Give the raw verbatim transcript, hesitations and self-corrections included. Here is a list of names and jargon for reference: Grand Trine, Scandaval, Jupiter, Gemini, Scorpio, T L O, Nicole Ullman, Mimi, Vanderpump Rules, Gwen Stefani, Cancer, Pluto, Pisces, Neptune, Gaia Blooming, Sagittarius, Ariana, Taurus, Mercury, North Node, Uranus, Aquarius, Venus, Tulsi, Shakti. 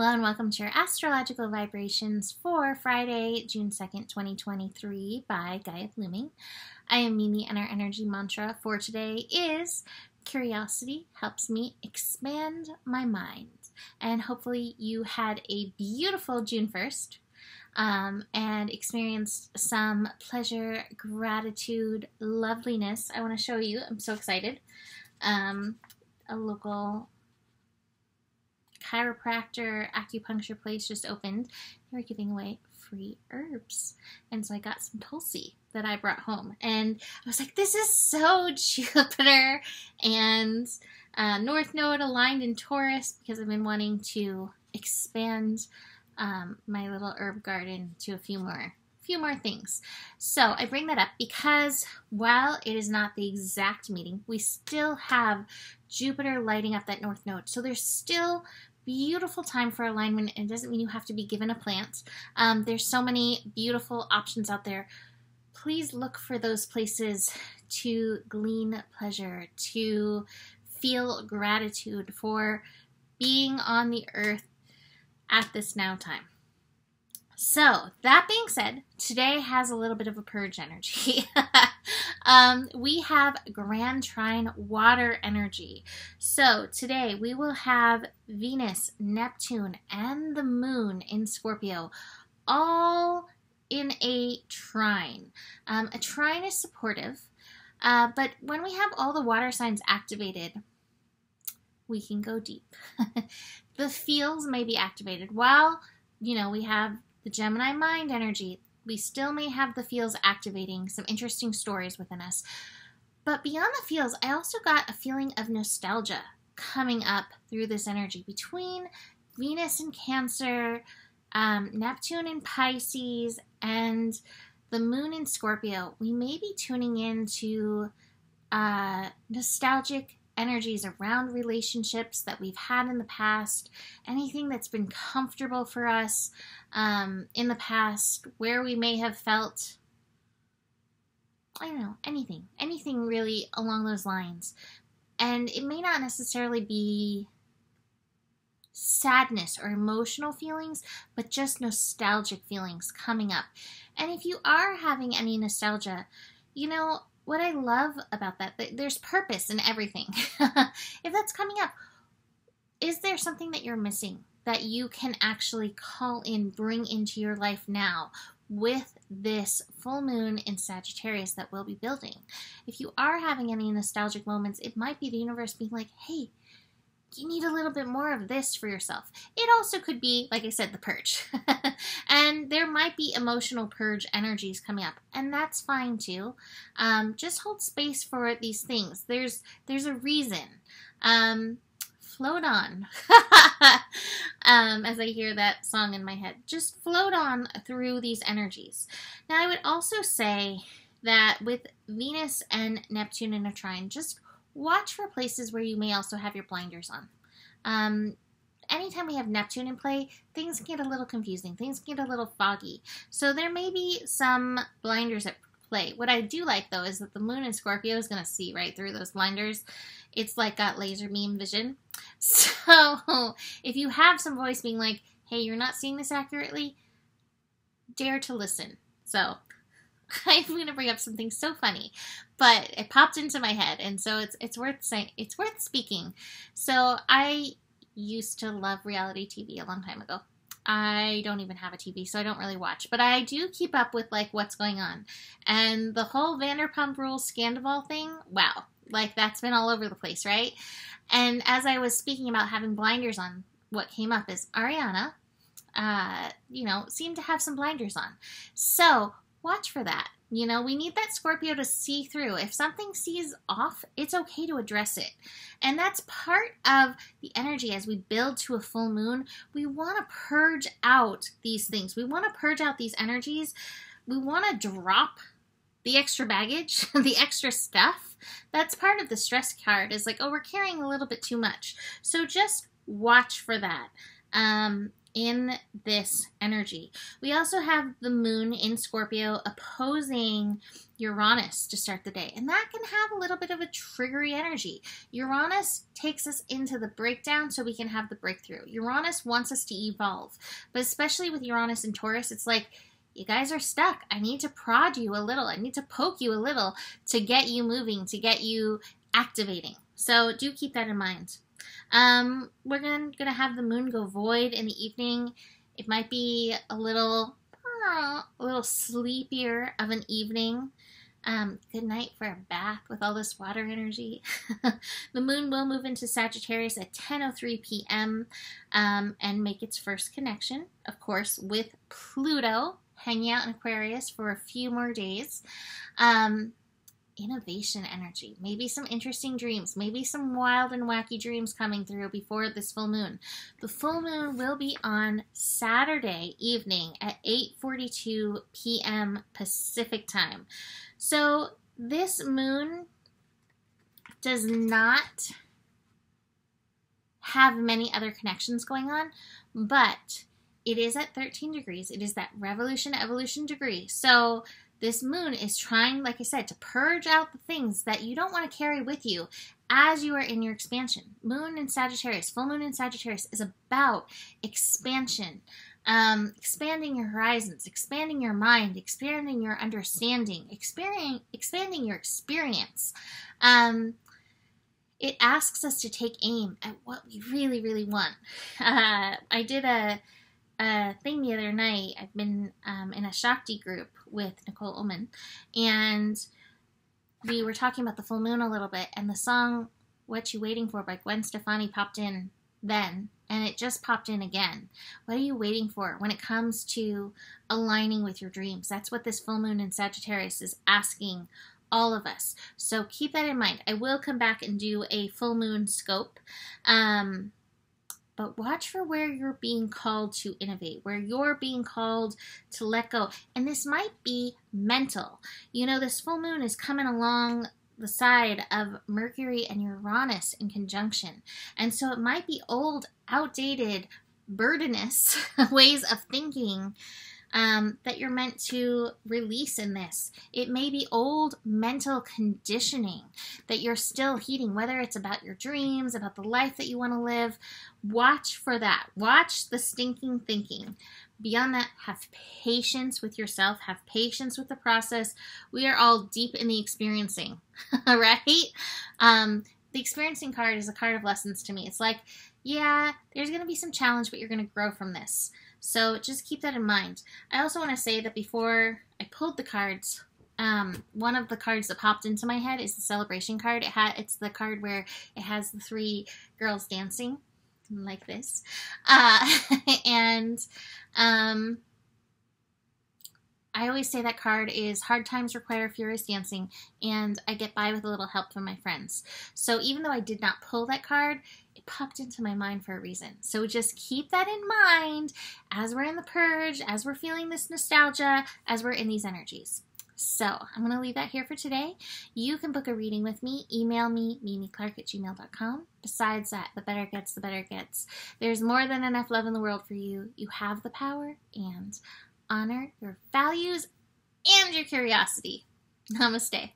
Hello and welcome to your astrological vibrations for Friday, June second, twenty twenty-three by Gaia Blooming. I am Mimi and our energy mantra for today is curiosity helps me expand my mind. And hopefully you had a beautiful June first um, and experienced some pleasure, gratitude, loveliness. I want to show you, I'm so excited, um, a local chiropractor acupuncture place just opened. They were giving away free herbs, and so I got some Tulsi that I brought home, and I was like, this is so Jupiter and uh, North Node aligned in Taurus, because I've been wanting to expand um, my little herb garden to a few more few more things. So I bring that up because while it is not the exact meeting, we still have Jupiter lighting up that North Node, so there's still beautiful time for alignment, and it doesn't mean you have to be given a plant. Um, there's so many beautiful options out there. Please look for those places to glean pleasure, to feel gratitude for being on the earth at this now time. So that being said, today has a little bit of a purge energy. um, we have Grand Trine water energy. So today we will have Venus, Neptune, and the Moon in Scorpio, all in a trine. Um, a trine is supportive, uh, but when we have all the water signs activated, we can go deep. The fields may be activated. While, you know, we have the Gemini mind energy, we still may have the feels activating some interesting stories within us. But beyond the feels, I also got a feeling of nostalgia coming up through this energy between Venus and Cancer, um, Neptune and Pisces, and the Moon in Scorpio. We may be tuning into uh, nostalgic energies around relationships that we've had in the past, anything that's been comfortable for us um, in the past, where we may have felt, I don't know, anything, anything really along those lines. And it may not necessarily be sadness or emotional feelings, but just nostalgic feelings coming up. And if you are having any nostalgia, you know, what I love about that, there's purpose in everything. If that's coming up, is there something that you're missing that you can actually call in, bring into your life now with this full moon in Sagittarius that we'll be building? If you are having any nostalgic moments, it might be the universe being like, hey, you need a little bit more of this for yourself. It also could be, like I said, the purge. And there might be emotional purge energies coming up, and that's fine too. Um, just hold space for these things. There's there's a reason. Um, float on. um, as I hear that song in my head. Just float on through these energies. Now, I would also say that with Venus and Neptune in a trine, just watch for places where you may also have your blinders on. Um, anytime we have Neptune in play, things get a little confusing. Things get a little foggy. So there may be some blinders at play. What I do like, though, is that the Moon in Scorpio is going to see right through those blinders. It's like got laser beam vision. So if you have some voice being like, hey, you're not seeing this accurately, dare to listen. So I'm going to bring up something so funny, but it popped into my head, and so it's it's worth saying, it's worth speaking. So I used to love reality T V a long time ago. I don't even have a T V, so I don't really watch, but I do keep up with like what's going on, and the whole Vanderpump Rules Scandaval thing. Wow, like that's been all over the place, right? And as I was speaking about having blinders on, what came up is Ariana, uh, you know, seemed to have some blinders on, so watch for that. You know, we need that Scorpio to see through. If something sees off, it's okay to address it. And that's part of the energy as we build to a full moon. We want to purge out these things. We want to purge out these energies. We want to drop the extra baggage, the extra stuff. That's part of the stress card, is like, oh, we're carrying a little bit too much. So just watch for that. um, in this energy. We also have the moon in Scorpio opposing Uranus to start the day, and that can have a little bit of a triggery energy. Uranus takes us into the breakdown so we can have the breakthrough. Uranus wants us to evolve, but especially with Uranus and Taurus, it's like, you guys are stuck. I need to prod you a little. I need to poke you a little to get you moving, to get you activating. So do keep that in mind. Um, we're going to have the moon go void in the evening. It might be a little, uh, a little sleepier of an evening. Um, good night for a bath with all this water energy. The moon will move into Sagittarius at ten oh three p m Um, and make its first connection, of course, with Pluto, hanging out in Aquarius for a few more days. Um, Innovation energy, maybe some interesting dreams, maybe some wild and wacky dreams coming through before this full moon. The full moon will be on Saturday evening at eight forty-two p m Pacific time. So this moon does not have many other connections going on, but it is at thirteen degrees. It is that revolution, evolution degree. So this moon is trying, like I said, to purge out the things that you don't want to carry with you as you are in your expansion. Moon in Sagittarius, full moon in Sagittarius is about expansion, um, expanding your horizons, expanding your mind, expanding your understanding, expanding your experience. Um, it asks us to take aim at what we really, really want. Uh, I did a... Uh, thing the other night. I've been um, in a Shakti group with Nicole Ullman, and we were talking about the full moon a little bit, and the song "What You Waiting For" by Gwen Stefani popped in then, and it just popped in again. What are you waiting for when it comes to aligning with your dreams? That's what this full moon in Sagittarius is asking all of us. So keep that in mind. I will come back and do a full moon scope. Um, But watch for where you're being called to innovate, where you're being called to let go. And this might be mental. You know, this full moon is coming along the side of Mercury and Uranus in conjunction. And so it might be old, outdated, burdenous ways of thinking um, that you're meant to release in this. It may be old mental conditioning that you're still heeding, whether it's about your dreams, about the life that you want to live. Watch for that. Watch the stinking thinking. Beyond that, have patience with yourself. Have patience with the process. We are all deep in the experiencing, right? Um, the experiencing card is a card of lessons to me. It's like, yeah, there's going to be some challenge, but you're going to grow from this. So just keep that in mind. I also want to say that before I pulled the cards, um, one of the cards that popped into my head is the celebration card. It ha it's the card where it has the three girls dancing like this. Uh, and um, I always say that card is hard times require furious dancing, and I get by with a little help from my friends. So even though I did not pull that card, it popped into my mind for a reason. So just keep that in mind as we're in the purge, as we're feeling this nostalgia, as we're in these energies. So I'm going to leave that here for today. You can book a reading with me. Email me, mimi clark at gmail dot com. Besides that, the better it gets, the better it gets. There's more than enough love in the world for you. You have the power, and honor your values and your curiosity. Namaste.